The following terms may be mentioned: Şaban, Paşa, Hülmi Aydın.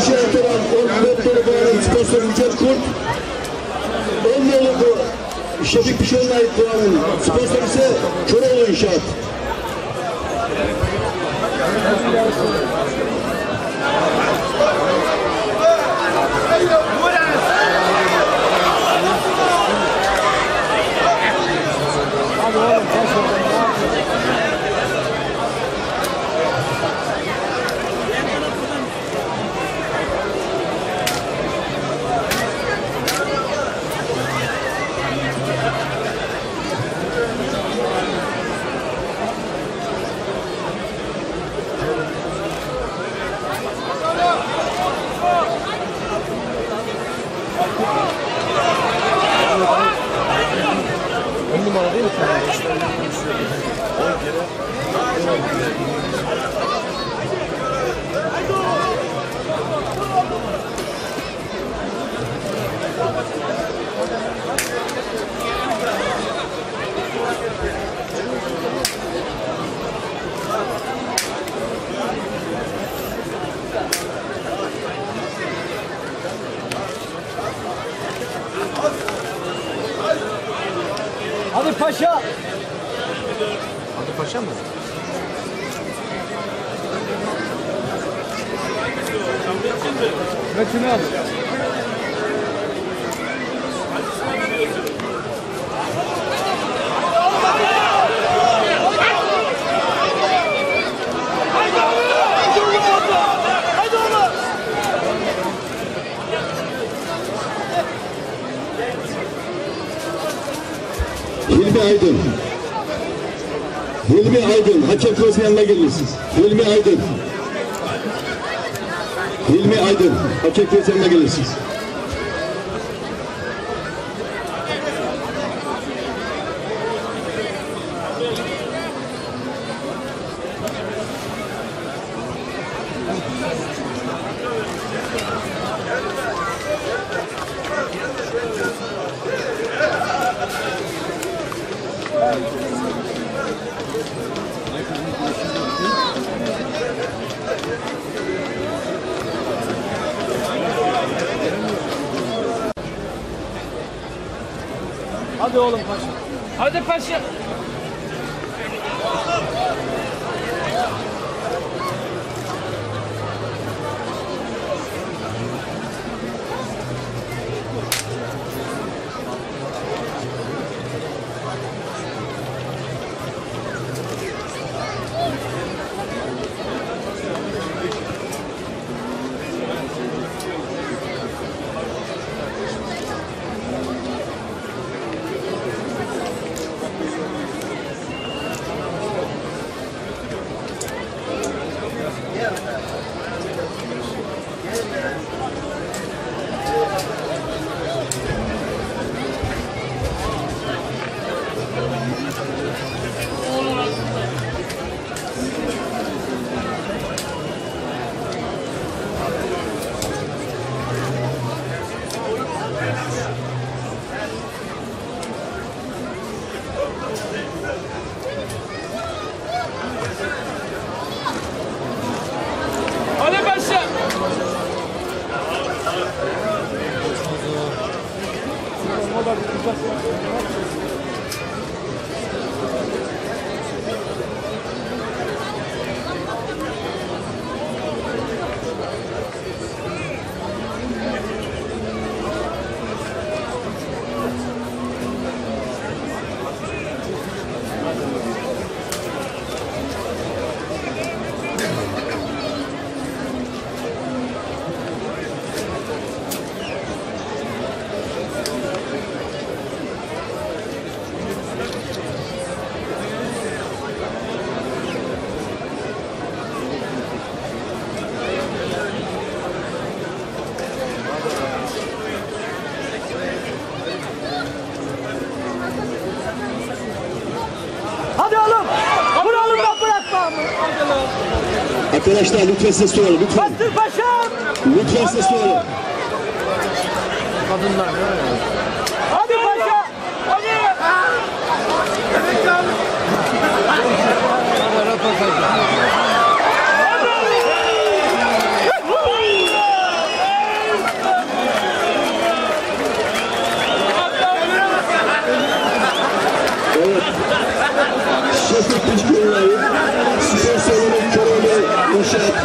şişeler on metre boyunca sporcular kurt. On yolu bu. İşte bir pişonla yapılan sporcular ise Çorlu inşaat. Hadi Paşa! Hadi Paşa mı? Metin'i al. Hülmi Aydın. Hülmi Aydın. Hakem Koz'un yanına gelmişsiniz. Hülmi Aydın. Hülmi Aydın. Hakem Koz'un yanına gelmişsiniz. Hadi oğlum Paşa. Hadi Paşa. Arkadaşlar lütfen size soralım, lütfen. Lütfen size soralım. Kadınlar ne oluyor? Hadi Paşa! Hadi! Hadi! Hadi! Şefik Gülay'ı spor salonu korona inşaat